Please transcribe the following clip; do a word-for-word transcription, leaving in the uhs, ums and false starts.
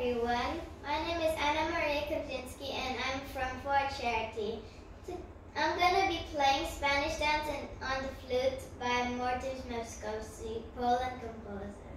everyone. My name is Anna Maria Kabzinski and I'm from Ford Charity. I'm going to be playing Spanish dance on the flute by Moritz Moskowski, Polish composer.